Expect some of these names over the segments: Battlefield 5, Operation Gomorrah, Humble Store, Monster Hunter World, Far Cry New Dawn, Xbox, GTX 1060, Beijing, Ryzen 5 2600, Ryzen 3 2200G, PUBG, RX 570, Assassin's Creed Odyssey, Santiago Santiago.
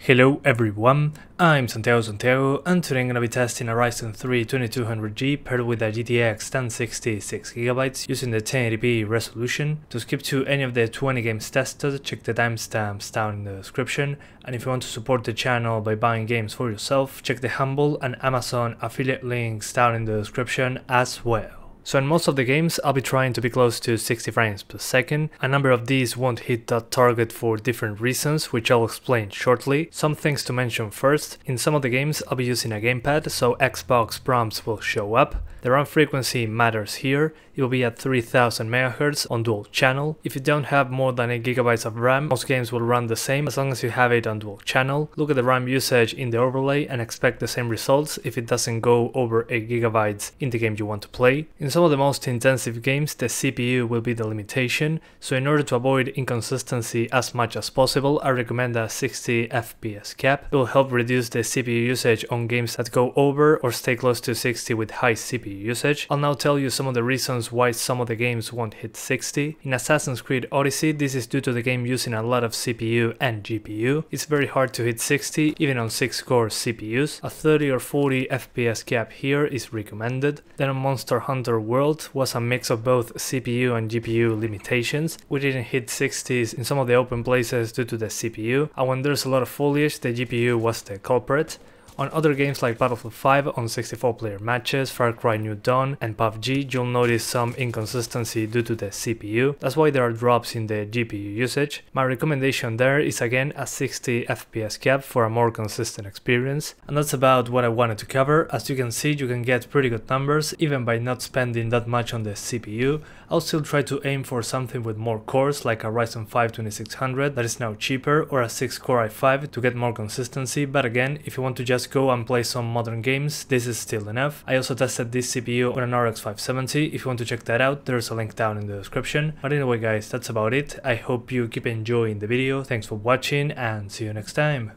Hello everyone, I'm Santiago and today I'm going to be testing a Ryzen 3 2200G paired with a GTX 1060 6GB using the 1080p resolution. To skip to any of the 20 games tested, check the timestamps down in the description, and if you want to support the channel by buying games for yourself, check the Humble and Amazon affiliate links down in the description as well. So in most of the games I'll be trying to be close to 60 frames per second. A number of these won't hit that target for different reasons, which I'll explain shortly. Some things to mention first: in some of the games I'll be using a gamepad, so Xbox prompts will show up. The run frequency matters here, it will be at 3000 MHz on dual channel. If you don't have more than 8GB of RAM, most games will run the same as long as you have it on dual channel. Look at the RAM usage in the overlay and expect the same results if it doesn't go over 8GB in the game you want to play. In some of the most intensive games, the CPU will be the limitation, so in order to avoid inconsistency as much as possible, I recommend a 60 FPS cap. It will help reduce the CPU usage on games that go over or stay close to 60 with high CPU usage. I'll now tell you some of the reasons why some of the games won't hit 60. In Assassin's Creed Odyssey, this is due to the game using a lot of CPU and GPU. It's very hard to hit 60 even on 6-core CPUs. A 30 or 40 FPS cap here is recommended. Then on Monster Hunter World was a mix of both CPU and GPU limitations. We didn't hit 60s in some of the open places due to the CPU, and when there's a lot of foliage, the GPU was the culprit. On other games like Battlefield 5, on 64-player matches, Far Cry New Dawn and PUBG, you'll notice some inconsistency due to the CPU. That's why there are drops in the GPU usage. My recommendation there is again a 60 FPS cap for a more consistent experience. And that's about what I wanted to cover. As you can see, you can get pretty good numbers even by not spending that much on the CPU. I'll still try to aim for something with more cores, like a Ryzen 5 2600 that is now cheaper, or a 6-core i5 to get more consistency, but again, if you want to just go and play some modern games, this is still enough. I also tested this CPU on an RX 570, if you want to check that out, there's a link down in the description. But anyway guys, that's about it. I hope you keep enjoying the video, thanks for watching and see you next time.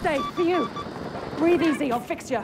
Stay, for you. Breathe easy, I'll fix you.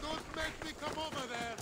Don't make me come over there!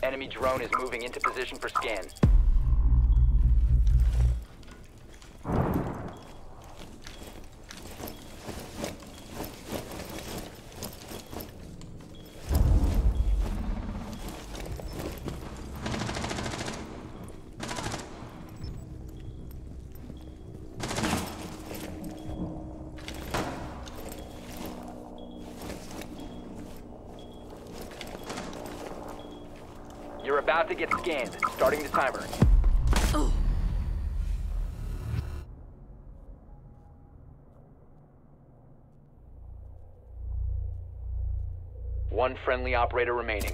Enemy drone is moving into position for scan. About to get scanned. Starting the timer. Ooh. One friendly operator remaining.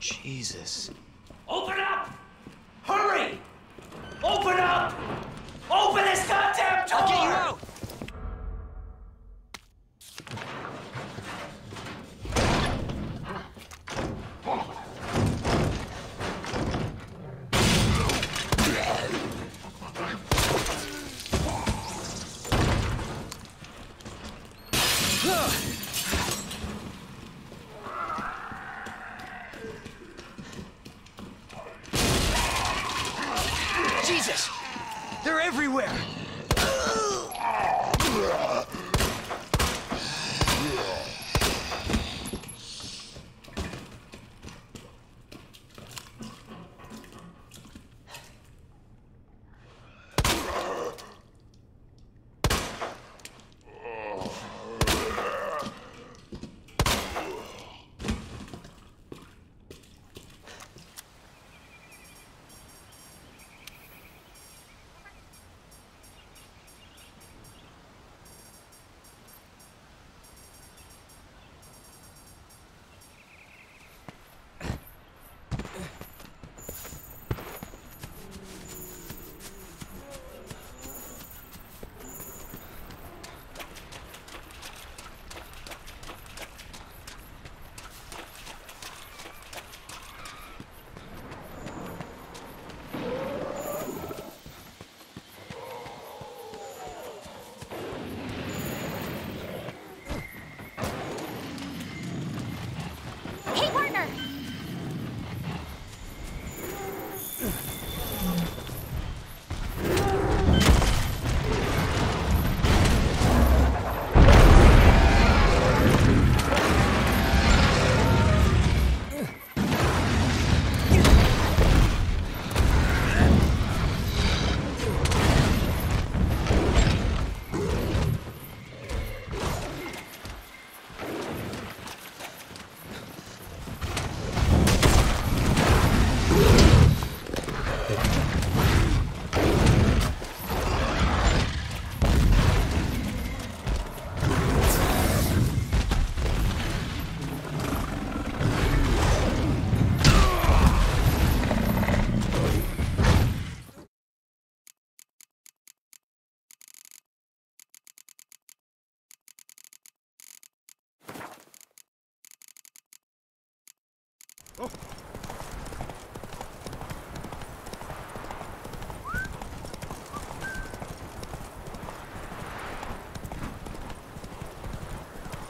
Jesus. Open up! Hurry! Open up! Open this goddamn door! I'll get you out!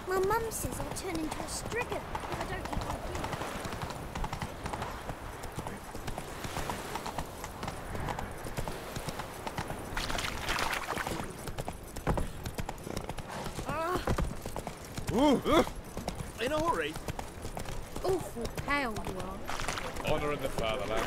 My mum says I'll turn into a stricken if I don't keep my gear. In a hurry. Awful pale you are. Honour in the fatherland.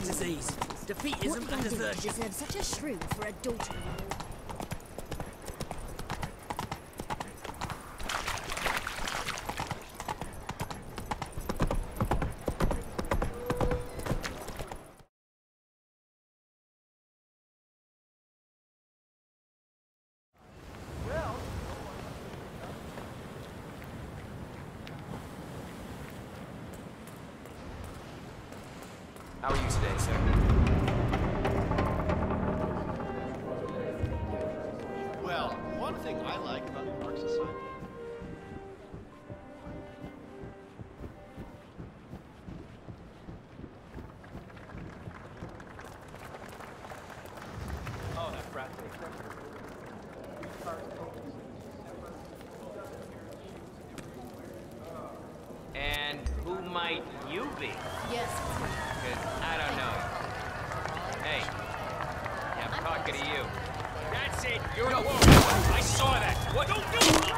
Disease. Defeatism and desertion. Deserves such a shrew for adultery. How are you today, sir? Well, one thing I like about the Park Society. Oh, that frat day. And who might you be? Yes. I don't know. Hey, I'm talking to you. You're in a war. I saw that. What? Don't do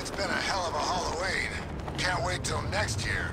It's been a hell of a Halloween. Can't wait till next year.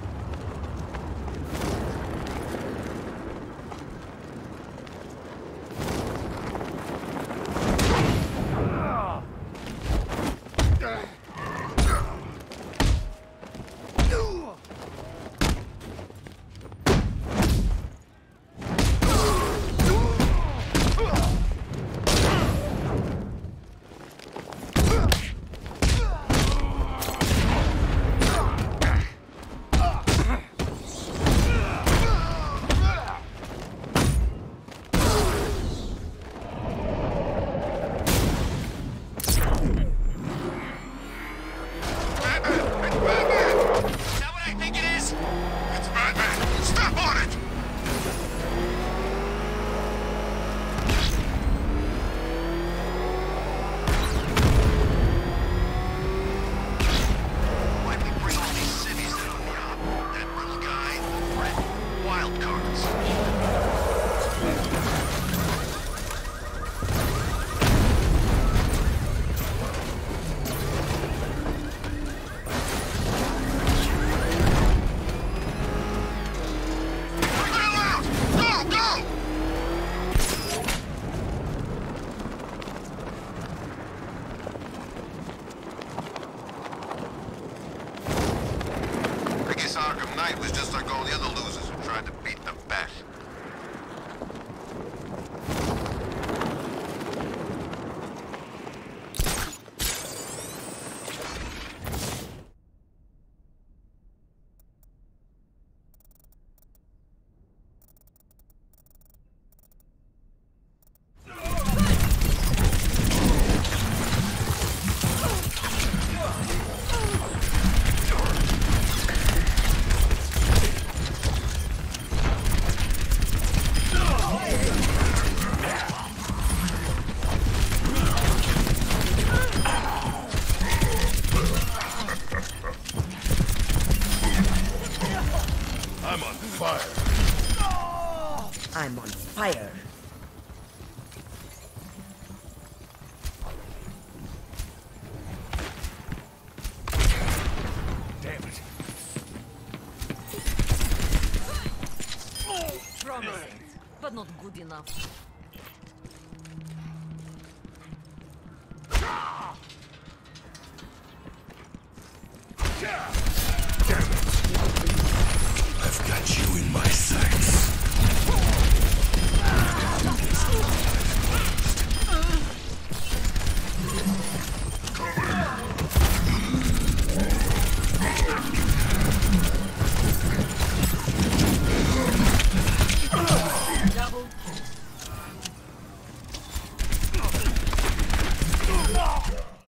But not good enough.